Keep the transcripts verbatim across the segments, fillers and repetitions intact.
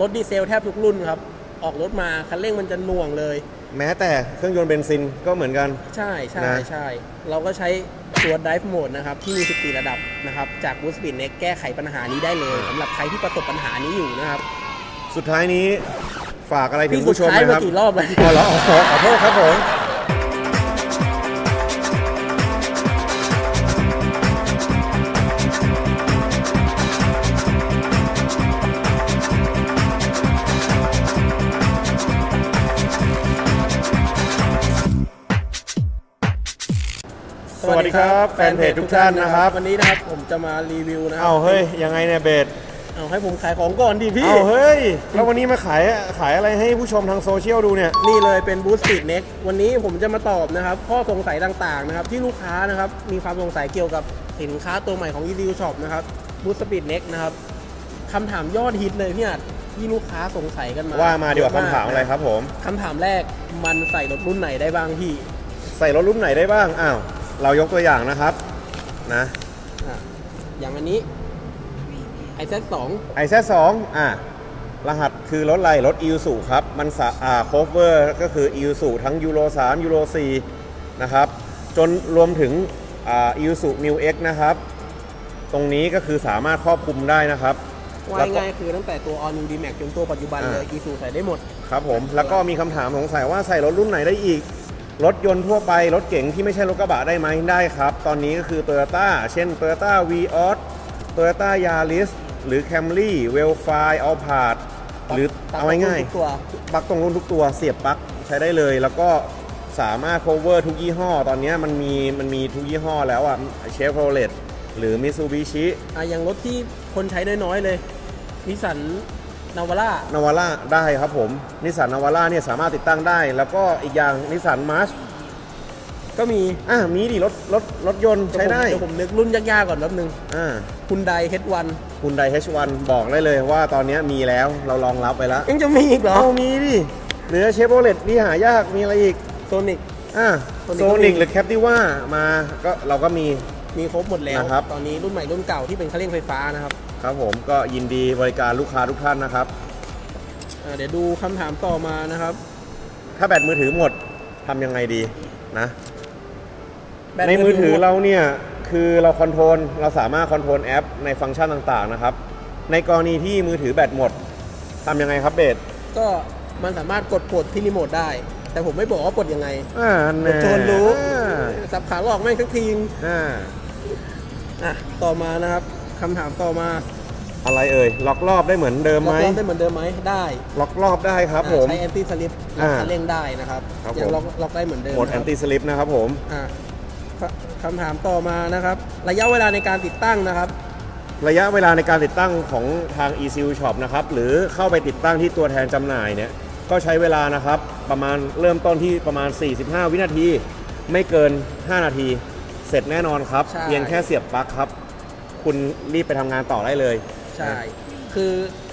รถดีเซลแทบทุกรุ่นครับออกรถมาคันเร่งมันจะหน่วงเลยแม้แต่เครื่องยนต์เบนซินก็เหมือนกันใช่ใช่นะใช่เราก็ใช้ตัว Drive Mode นะครับที่มีสิบสี่ระดับนะครับจาก Boostbit เนี่ยแก้ไขปัญหานี้ได้เลยสำหรับใครที่ประสบปัญหานี้อยู่นะครับสุดท้ายนี้ฝากอะไรถึงผู้ชมนะครับกี่รอบแล้วขอร้องขอโทษครับผมสวัสดีครับแฟนเพจทุกท่านนะครับวันนี้นะครับผมจะมารีวิวนะเอาเฮ้ยยังไงเนี่ยเบสเอาให้ผมขายของก่อนดิพี่เอาเฮ้ยแล้ววันนี้มาขายขายอะไรให้ผู้ชมทางโซเชียลดูเนี่ยนี่เลยเป็น Boostbit Next วันนี้ผมจะมาตอบนะครับข้อสงสัยต่างๆนะครับที่ลูกค้านะครับมีความสงสัยเกี่ยวกับสินค้าตัวใหม่ของ อี ซี ยู Shop นะครับ Boostbit Next นะครับคำถามยอดฮิตเลยพี่อาจที่ลูกค้าสงสัยกันมาว่ามาเดี๋ยวคำถามอะไรครับผมคำถามแรกมันใส่รถรุ่นไหนได้บ้างพี่ใส่รถรุ่นไหนได้บ้างอ้าวเรายกตัวอย่างนะครับนะอย่างอันนี้ ไอ แซด สอง ไอ แซด สอง อ่ะรหัสคือรถไรรถ อี ซู ครับมันอ่า cover ก็คือ อี ซู ทั้งยูโรสามยูโรสี่นะครับจนรวมถึงอ่า อี ซู New X นะครับตรงนี้ก็คือสามารถครอบคลุมได้นะครับง่ายๆคือตั้งแต่ตัว All New D-Max จนตัวปัจจุบันเลย อี ซู ใส่ได้หมดครับผมแล้วก็มีคำถามสงสัยว่าใส่รถรุ่นไหนได้อีกรถยนต์ทั่วไปรถเก๋งที่ไม่ใช่รถกระบะได้ไหมได้ครับตอนนี้ก็คือ Toyota เช่น Toyota Vios Toyota Yaris หรือ Camry Wellfire Alphard หรือเอาง่ายๆปลั๊กตรงรุ่นทุกตัวเสียบปลั๊กใช้ได้เลยแล้วก็สามารถ cover ทุกยี่ห้อตอนนี้มันมีมันมีทุกยี่ห้อแล้วอ่ะ Chevrolet หรือ Mitsubishi อ่ะอย่างรถที่คนใช้น้อยๆเลย Nissanนาวาร่านาวาร่าได้ครับผมนิสสันนาวาร่าเนี่ยสามารถติดตั้งได้แล้วก็อีกอย่างนิสสันมาร์ชก็มีอ่ะมีดิรถรถรถยนต์ใช้ได้เดี๋ยวผมนึกรุ่นยากๆก่อนแป๊บนึงอ่าคุณไดเฮดวันคุณไดเฮดวันบอกได้เลยว่าตอนนี้มีแล้วเราลองรับไปแล้วยังจะมีอีกเหรอเอามีดิหรือเชฟโรเลตที่หายากมีอะไรอีกโซนิกอ่ะโซนิกหรือแคปติว่ามาก็เราก็มีมีครบหมดแล้วนะครับตอนนี้รุ่นใหม่รุ่นเก่าที่เป็นเครื่องไฟฟ้านะครับครับผมก็ยินดีบริการลูกค้าทุกท่านนะครับเดี๋ยวดูคำถามต่อมานะครับถ้าแบตมือถือหมดทำยังไงดีนะในมือถือเราเนี่ยคือเราคอนโทรลเราสามารถคอนโทรลแอปในฟังก์ชันต่างๆนะครับในกรณีที่มือถือแบตหมดทำยังไงครับเบสก็มันสามารถกดกดที่รีโมทได้แต่ผมไม่บอกว่ากดยังไงกดโจรรู้สับขาหลอกไม่ทั้งทีมอ่ะต่อมานะครับคำถามต่อมาอะไรเอ่ยล็อกรอบได้เหมือนเดิมไหมล็อกรอบได้เหมือนเดิมไหมได้ล็อกรอบได้ครับผมใช้แอนตี้สลิปเร่งได้นะครับยังล็อกได้เหมือนเดิมหมดแอนตี้สลิปนะครับผมคำถามต่อมานะครับระยะเวลาในการติดตั้งนะครับระยะเวลาในการติดตั้งของทาง อี ซี ยู Shop นะครับหรือเข้าไปติดตั้งที่ตัวแทนจำหน่ายเนี่ยก็ใช้เวลานะครับประมาณเริ่มต้นที่ประมาณสี่สิบห้าวินาทีไม่เกินห้านาทีเสร็จแน่นอนครับเพียงแค่เสียบปลั๊กครับคุณรีบไปทำงานต่อได้เลยใช่คือ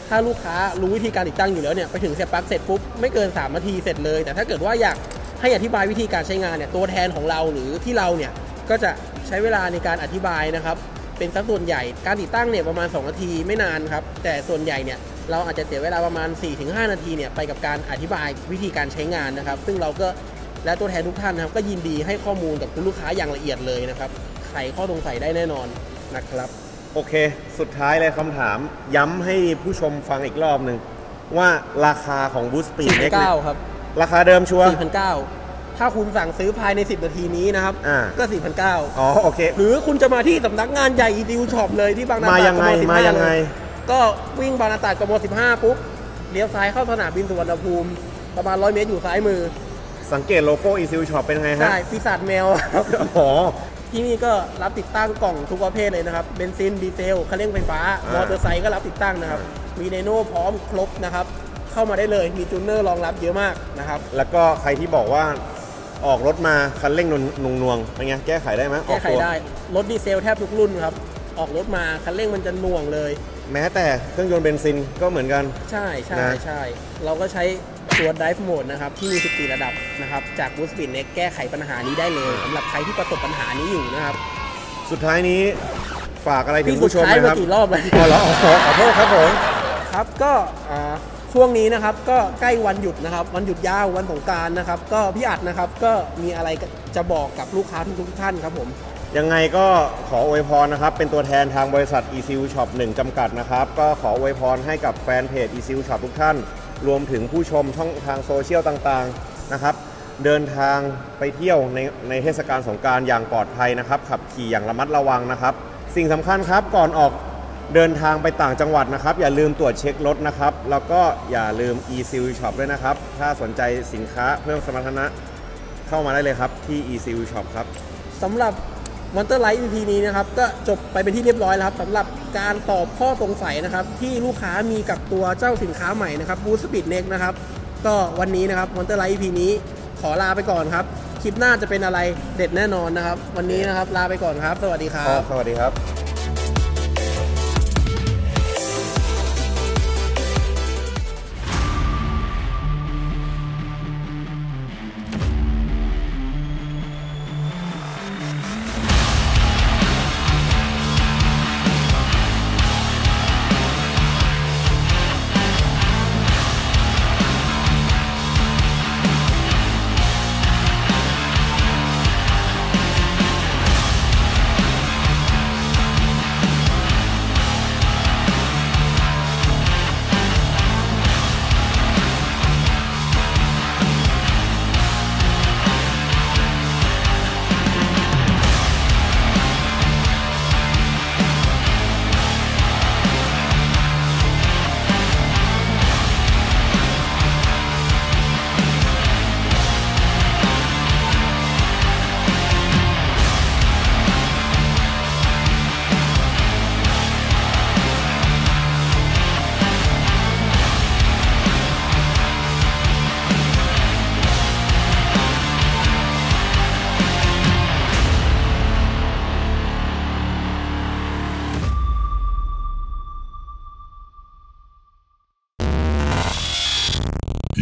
ถ้าลูกค้ารู้วิธีการติดตั้งอยู่แล้วเนี่ยไปถึงเสียบปลั๊กเสร็จปุ๊บไม่เกินสามนาทีเสร็จเลยแต่ถ้าเกิดว่าอยากให้อธิบายวิธีการใช้งานเนี่ยตัวแทนของเราหรือที่เราเนี่ยก็จะใช้เวลาในการอธิบายนะครับเป็นสัดส่วนใหญ่การติดตั้งเนี่ยประมาณสองนาทีไม่นานครับแต่ส่วนใหญ่เนี่ยเราอาจจะเสียเวลาประมาณ สี่ถึงห้า นาทีเนี่ยไปกับการอธิบายวิธีการใช้งานนะครับซึ่งเราก็และตัวแทนทุกท่านนะครับก็ยินดีให้ข้อมูลกับคุณลูกค้าอย่างละเอียดเลยนะครับไขข้อสงสัยได้แน่นอนนะครับโอเคสุดท้ายเลยคำถามย้ำให้ผู้ชมฟังอีกรอบหนึ่งว่าราคาของ Boostbit เนี่ยครับราคาเดิมชัวร์ สี่พันเก้าร้อย ถ้าคุณสั่งซื้อภายในสิบนาทีนี้นะครับก็ สี่พันเก้าร้อย อ๋อโอเคหรือคุณจะมาที่สำนักงานใหญ่ อี ซี ยู Shop เลยที่บางนาตราดกม สิบห้า มายังไงก็วิ่งบางนาตราดกม สิบห้า ปุ๊บเลี้ยวซ้ายเข้าสนามบินสุวรรณภูมิประมาณร้อยเมตรอยู่ซ้ายมือสังเกตโลโก้ อี ซี ยู Shop เป็นไงฮะใช่ปีศาจแมวอ๋อที่นี่ก็รับติดตั้งกล่องทุกประเภทเลยนะครับเบนซินดีเซลเครื่องเร่งไฟฟ้ามอเตอร์ไซค์ก็รับติดตั้งนะครับมีไดโน่พร้อมครบนะครับเข้ามาได้เลยมีจูเนอร์รองรับเยอะมากนะครับแล้วก็ใครที่บอกว่าออกรถมาคันเร่งนุ่งนวงเป็นไงแก้ไขได้ไหมแก้ไขได้รถดีเซลแทบทุกรุ่นครับออกรถมาคันเร่งมันจะนุ่งเลยแม้แต่เครื่องยนต์เบนซินก็เหมือนกันใช่ใช่ใช่เราก็ใช้ตัว Drive Mode นะครับที่มีสิบสี่ระดับนะครับจาก Boostbit เนี่ยแก้ไขปัญหานี้ได้เลยสำหรับใครที่ประสบปัญหานี้อยู่นะครับสุดท้ายนี้ฝากอะไรถึงผู้ชมนะครับพี่สุดท้ายมากี่รอบแล้วขอร้องขอโทษครับผม ครับก็ช่วงนี้นะครับก็ใกล้วันหยุดนะครับวันหยุดยาววันสงกรานต์นะครับก็พี่อัดนะครับก็มีอะไรจะบอกกับลูกค้าทุกท่านครับผมยังไงก็ขออวยพรนะครับเป็นตัวแทนทางบริษัท อี ซี ยู Shop หนึ่งจำกัดนะครับก็ขออวยพรให้กับแฟนเพจ อี ซี ยู Shop ทุกท่านรวมถึงผู้ชมช่องทางโซเชียลต่างๆนะครับเดินทางไปเที่ยวในในเทศกาลสงกรานต์อย่างปลอดภัยนะครับขับขี่อย่างระมัดระวังนะครับสิ่งสำคัญครับก่อนออกเดินทางไปต่างจังหวัดนะครับอย่าลืมตรวจเช็ครถนะครับแล้วก็อย่าลืม อี ซี ยู Shop ด้วยนะครับถ้าสนใจสินค้าเพิ่มสมรรถนะเข้ามาได้เลยครับที่ อี ซี ยู Shop ครับสำหรับมอนเตอร์ไลท์ อี พี นี้นะครับก็จบไปเป็นที่เรียบร้อยแล้วครับสำหรับการตอบข้อสงสัยนะครับที่ลูกค้ามีกับตัวเจ้าสินค้าใหม่นะครับ Boostbit นะครับก็วันนี้นะครับมอนเตอร์ไลท์ อี พี นี้ขอลาไปก่อนครับคลิปหน้าจะเป็นอะไรเด็ดแน่นอนนะครับวันนี้นะครับลาไปก่อนครับสวัสดีครับสวัสดีครับ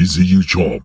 E C U Shop